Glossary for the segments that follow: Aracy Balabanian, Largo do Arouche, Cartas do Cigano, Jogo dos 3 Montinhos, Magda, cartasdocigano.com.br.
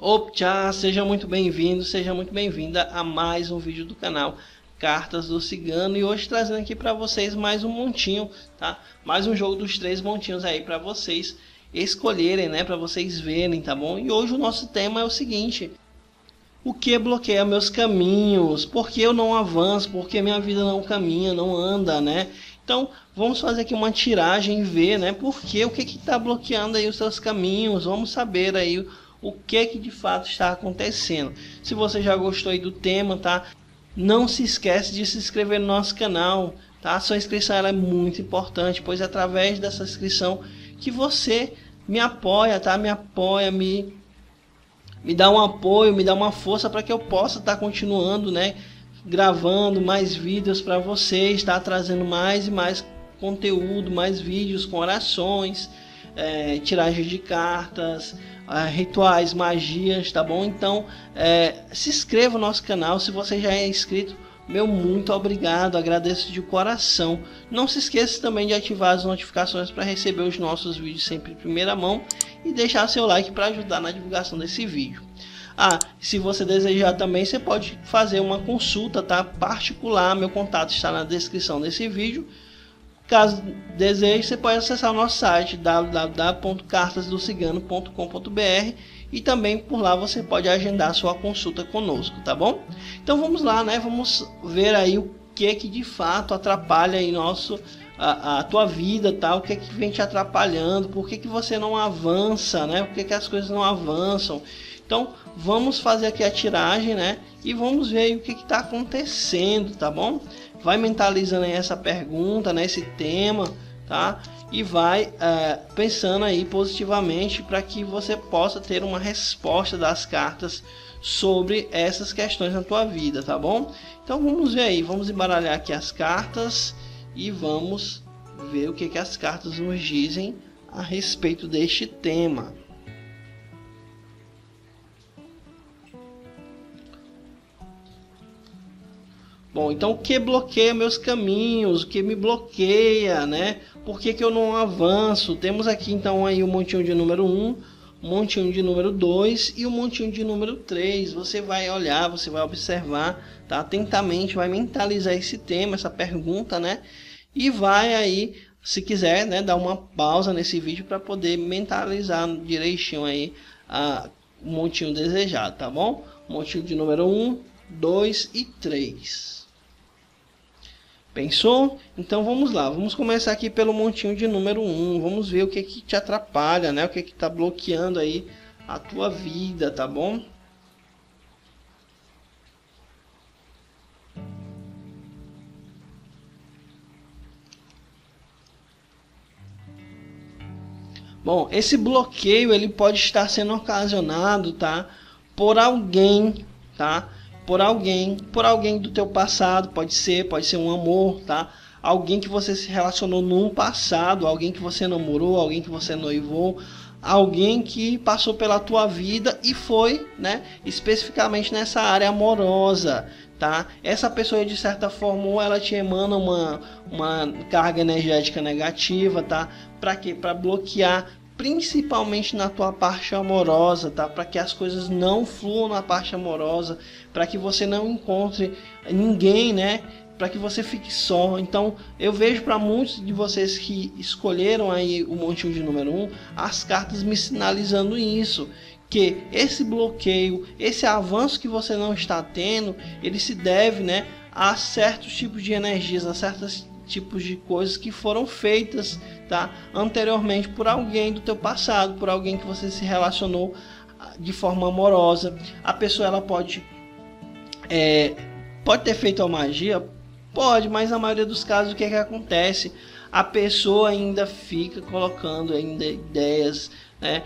Opa, seja muito bem-vindo, seja muito bem-vinda a mais um vídeo do canal Cartas do Cigano, e hoje trazendo aqui para vocês mais um montinho, tá? Mais um jogo dos três montinhos aí para vocês escolherem, né? Para vocês verem, tá bom? E hoje o nosso tema é o seguinte: o que bloqueia meus caminhos? Por que eu não avanço? Por que minha vida não caminha, não anda, né? Então vamos fazer aqui uma tiragem e ver, né? Por que, o que está bloqueando aí os seus caminhos? Vamos saber aí o que de fato está acontecendo. Se você já gostou aí do tema, tá? Não se esquece de se inscrever no nosso canal, tá? A sua inscrição ela é muito importante, pois é através dessa inscrição que você me apoia, tá? Me apoia, me dá um apoio, me dá uma força para que eu possa estar continuando, né? Gravando mais vídeos para vocês, tá? Trazendo mais e mais conteúdo, mais vídeos com orações, tiragens de cartas, rituais, magias, tá bom? Então se inscreva no nosso canal. Se você já é inscrito, meu muito obrigado, agradeço de coração. Não se esqueça também de ativar as notificações para receber os nossos vídeos sempre em primeira mão, e deixar seu like para ajudar na divulgação desse vídeo. Ah, se você desejar também, você pode fazer uma consulta, tá? Particular, meu contato está na descrição desse vídeo. Caso deseje, você pode acessar o nosso site www.cartasdocigano.com.br, e também por lá você pode agendar sua consulta conosco, tá bom? Então vamos lá, né? Vamos ver aí o que de fato atrapalha aí a tua vida, tá? O que vem te atrapalhando? Por que você não avança, né? Por que as coisas não avançam? Então vamos fazer aqui a tiragem, né? E vamos ver aí o que está acontecendo, tá bom? Vai mentalizando aí essa pergunta, né, esse tema, tá? E vai pensando aí positivamente para que você possa ter uma resposta das cartas sobre essas questões na tua vida, tá bom? Então vamos ver aí, vamos embaralhar aqui as cartas e vamos ver o que as cartas nos dizem a respeito deste tema. Bom, então o que bloqueia meus caminhos? O que me bloqueia, né? Por que eu não avanço? Temos aqui então aí o montinho de número 1, o montinho de número 2 e o montinho de número 3. Você vai olhar, você vai observar, tá? Atentamente, vai mentalizar esse tema, essa pergunta, né? E vai aí, se quiser, né, dar uma pausa nesse vídeo para poder mentalizar direitinho aí o montinho desejado, tá bom? Montinho de número 1, 2 e 3. Pensou? Então vamos lá, vamos começar aqui pelo montinho de número 1. Vamos ver o que te atrapalha, né? O que tá bloqueando aí a tua vida, tá bom? Bom, esse bloqueio ele pode estar sendo ocasionado, tá? Por alguém, tá? Por alguém do teu passado, pode ser um amor, tá? Alguém que você se relacionou no passado, alguém que você namorou, alguém que você noivou, alguém que passou pela tua vida e foi, né, especificamente nessa área amorosa, tá? Essa pessoa de certa forma ou ela te emana uma carga energética negativa, tá? Para quê? Para bloquear, principalmente na tua parte amorosa, tá? Para que as coisas não fluam na parte amorosa, para que você não encontre ninguém, né? Para que você fique só. Então, eu vejo para muitos de vocês que escolheram aí o montinho de número 1, as cartas me sinalizando isso, que esse bloqueio, esse avanço que você não está tendo, ele se deve, né, a certos tipos de energias, a certas tipos de coisas que foram feitas, tá, anteriormente por alguém do teu passado, por alguém que você se relacionou de forma amorosa. A pessoa ela pode ter feito a magia, pode, mas na maioria dos casos o que acontece? A pessoa ainda fica colocando ainda ideias, né,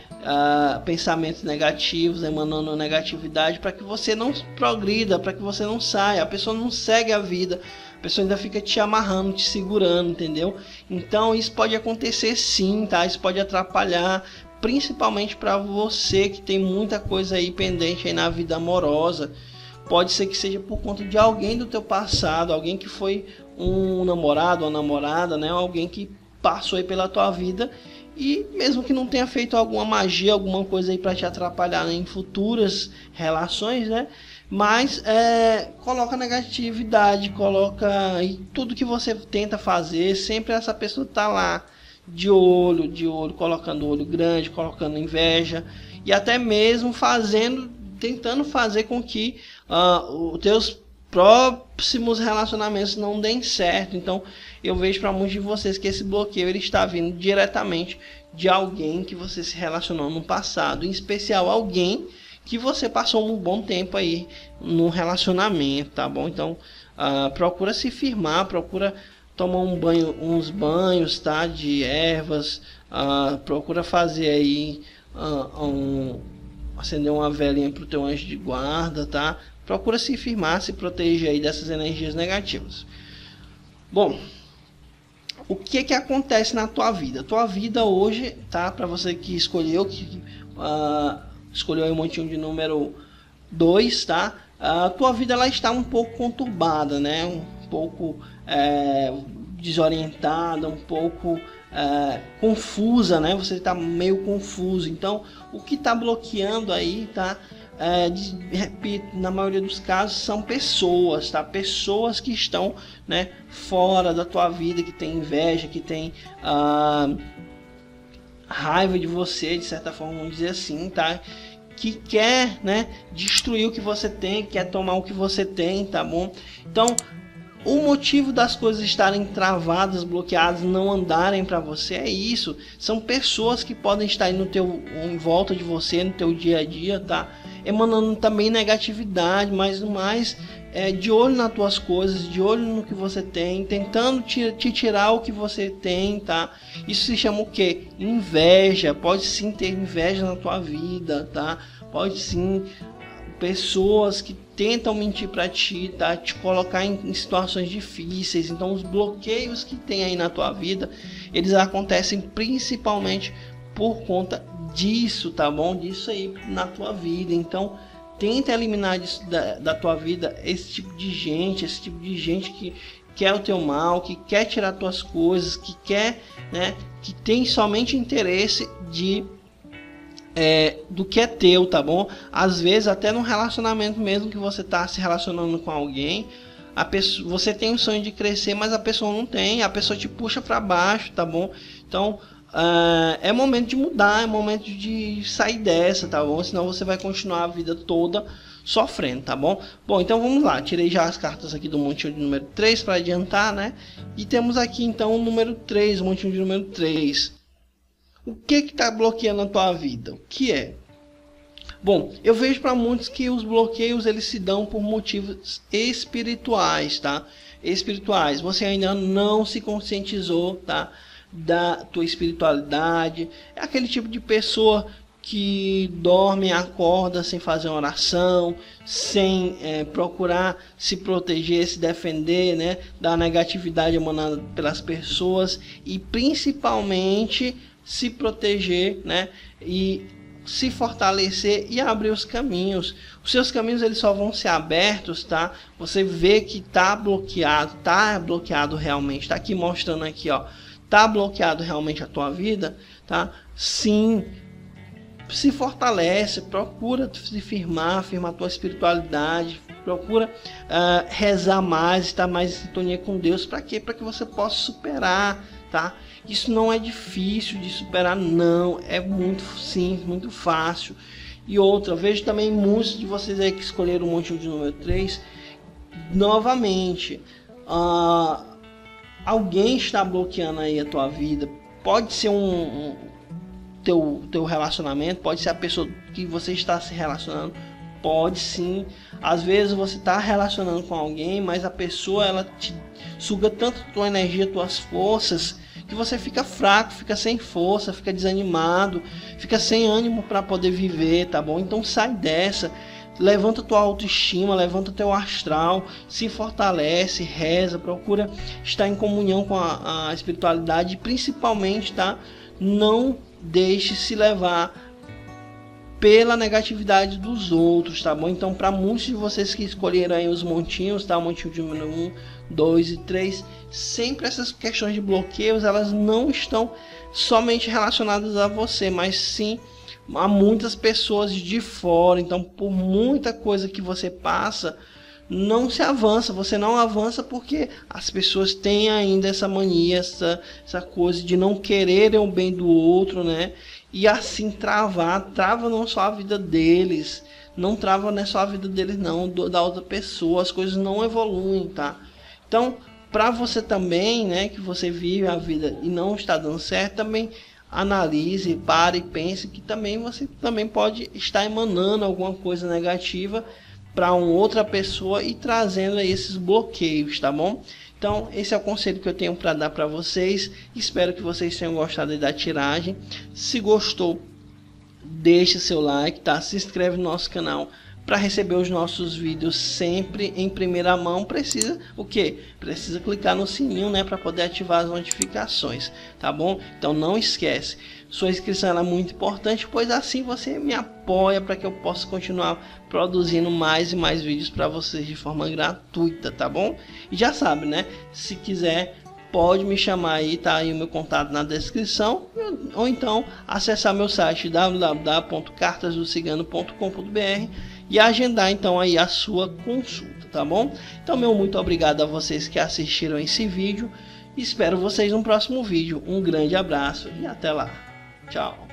pensamentos negativos, emanando negatividade, para que você não progrida, para que você não saia. A pessoa não segue a vida, a pessoa ainda fica te amarrando, te segurando, entendeu? Então isso pode acontecer sim, tá? Isso pode atrapalhar, principalmente para você que tem muita coisa aí pendente aí na vida amorosa. Pode ser que seja por conta de alguém do teu passado, alguém que foi um namorado, uma namorada, né? Alguém que passou aí pela tua vida E mesmo que não tenha feito alguma magia, alguma coisa aí para te atrapalhar em futuras relações, né? Mas coloca negatividade, coloca aí tudo que você tenta fazer, sempre essa pessoa tá lá de olho, colocando olho grande, colocando inveja e até mesmo tentando fazer com que os teus próximos relacionamentos não deem certo. Então eu vejo para muitos de vocês que esse bloqueio ele está vindo diretamente de alguém que você se relacionou no passado, em especial alguém que você passou um bom tempo aí no relacionamento, tá bom? Então procura se firmar, procura tomar uns banhos, tá, de ervas, procura fazer aí acender uma velinha para o teu anjo de guarda, tá? Procura se firmar, se proteger aí dessas energias negativas. Bom, o que que acontece na tua vida? Tua vida hoje, tá? Para você que escolheu, escolheu aí um montinho de número 2, tá? A tua vida ela está um pouco conturbada, né? Um pouco desorientada, um pouco confusa, né? Você está meio confuso. Então, o que está bloqueando aí, tá? Repito, na maioria dos casos são pessoas, tá? Pessoas que estão, né, fora da tua vida, que tem inveja, que tem raiva de você, de certa forma, vamos dizer assim, tá? Que quer, né, destruir o que você tem, quer tomar o que você tem, tá bom? Então, o motivo das coisas estarem travadas, bloqueadas, não andarem para você é isso. São pessoas que podem estar aí em volta de você, no teu dia a dia, tá? Emanando também negatividade, mas no mais, de olho nas tuas coisas, de olho no que você tem, tentando te tirar o que você tem, tá? Isso se chama o quê? Inveja. Pode sim ter inveja na tua vida, tá? Pode sim pessoas que tentam mentir para ti, tá? Te colocar em situações difíceis. Então os bloqueios que tem aí na tua vida, eles acontecem principalmente por conta disso, tá bom? Disso aí na tua vida. Então tenta eliminar disso da tua vida esse tipo de gente que quer o teu mal, que quer tirar tuas coisas, que quer, né, que tem somente interesse do que é teu, tá bom? Às vezes até num relacionamento mesmo, que você tá se relacionando com alguém, você tem um sonho de crescer, mas a pessoa não tem, a pessoa te puxa para baixo, tá bom? Então é momento de mudar, é momento de sair dessa, tá bom? Senão você vai continuar a vida toda sofrendo, tá bom? Bom, então vamos lá, tirei já as cartas aqui do montinho de número 3 para adiantar, né? E temos aqui então o número 3, o montinho de número 3. O que que tá bloqueando a tua vida? O que é? Bom, eu vejo para muitos que os bloqueios eles se dão por motivos espirituais, tá? Espirituais. Você ainda não se conscientizou, tá? Da tua espiritualidade. É aquele tipo de pessoa que dorme e acorda sem fazer uma oração, sem procurar se proteger, se defender, né? Da negatividade emanada pelas pessoas e principalmente se proteger, né, e se fortalecer e abrir os caminhos. Os seus caminhos eles só vão ser abertos, tá? Você vê que tá bloqueado realmente, tá aqui mostrando aqui, ó, tá bloqueado realmente a tua vida, tá? Sim, se fortalece, procura se firmar a tua espiritualidade, procura rezar mais, estar mais em sintonia com Deus. Para quê? Para que você possa superar, tá? Isso não é difícil de superar, não. É muito simples, muito fácil. E outra, vejo também muitos de vocês aí que escolheram o montinho de número 3. Novamente, alguém está bloqueando aí a tua vida. Pode ser teu relacionamento, pode ser a pessoa que você está se relacionando. Pode sim. Às vezes você está relacionando com alguém, mas a pessoa ela te suga tanto tua energia, tuas forças, que você fica fraco, fica sem força, fica desanimado, fica sem ânimo para poder viver, tá bom? Então sai dessa, levanta tua autoestima, levanta teu astral, se fortalece, reza, procura estar em comunhão com a espiritualidade, e principalmente, tá? Não deixe se levar pela negatividade dos outros, tá bom? Então, para muitos de vocês que escolheram aí os montinhos, tá? O montinho de número 1, 2 e 3, sempre essas questões de bloqueios, elas não estão somente relacionadas a você, mas sim a muitas pessoas de fora. Então, por muita coisa que você passa, não se avança, você não avança porque as pessoas têm ainda essa mania, essa coisa de não quererem o bem do outro, né? E assim trava não só a vida deles, não trava né, só a vida deles não, da outra pessoa, as coisas não evoluem, tá? Então, para você também, né, que você vive a vida e não está dando certo, também analise, pare e pense que também você também pode estar emanando alguma coisa negativa para uma outra pessoa e trazendo esses bloqueios, tá bom? Então, esse é o conselho que eu tenho para dar para vocês. Espero que vocês tenham gostado da tiragem. Se gostou, deixe seu like, tá? Se inscreve no nosso canal para receber os nossos vídeos sempre em primeira mão. Precisa o quê? Precisa clicar no sininho, né, para poder ativar as notificações, tá bom? Então não esquece, sua inscrição ela é muito importante, pois assim você me apoia para que eu possa continuar produzindo mais e mais vídeos para vocês de forma gratuita, tá bom? E já sabe, né, se quiser pode me chamar aí, tá aí o meu contato na descrição, ou então acessar meu site www.cartasdocigano.com.br e agendar então aí a sua consulta, tá bom? Então meu muito obrigado a vocês que assistiram esse vídeo, espero vocês no próximo vídeo, um grande abraço e até lá, tchau!